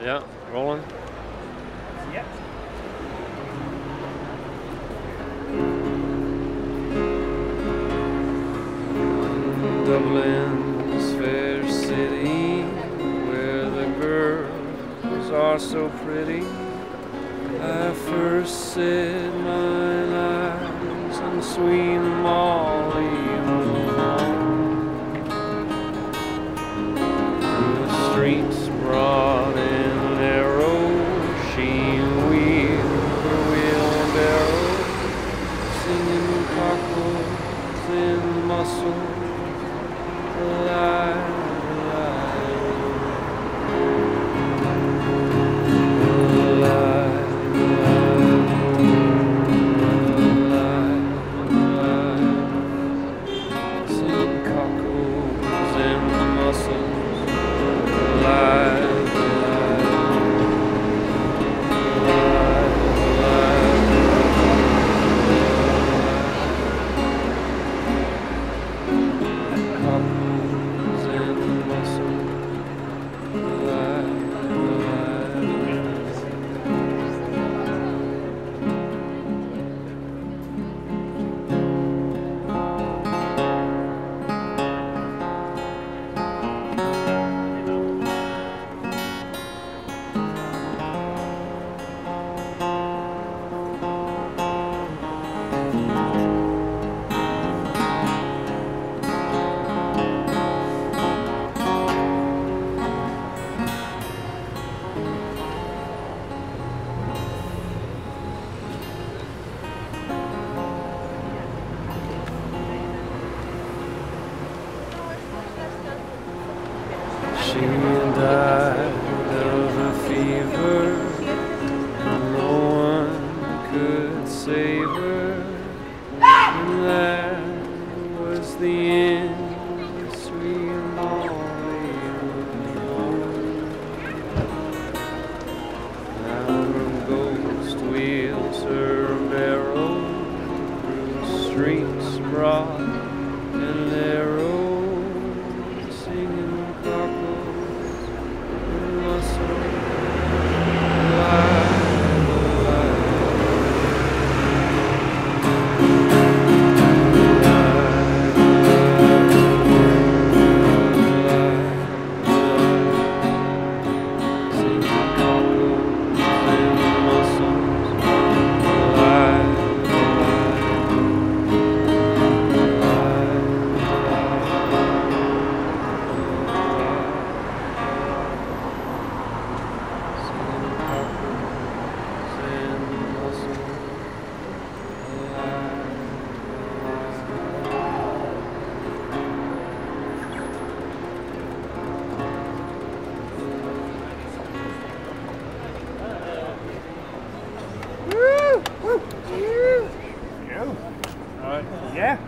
Yeah, rolling. Yep. Dublin's fair city, where the girls are so pretty. I first set mine eyes on sweet Molly. Through the streets broad and narrow, she wheeled her wheelbarrow, singing cockles and mussels. She died of a fever, and no one could save her. And that was the end of sweet Molly. Now her ghost wheels her barrow through streets broad and narrow. Yeah.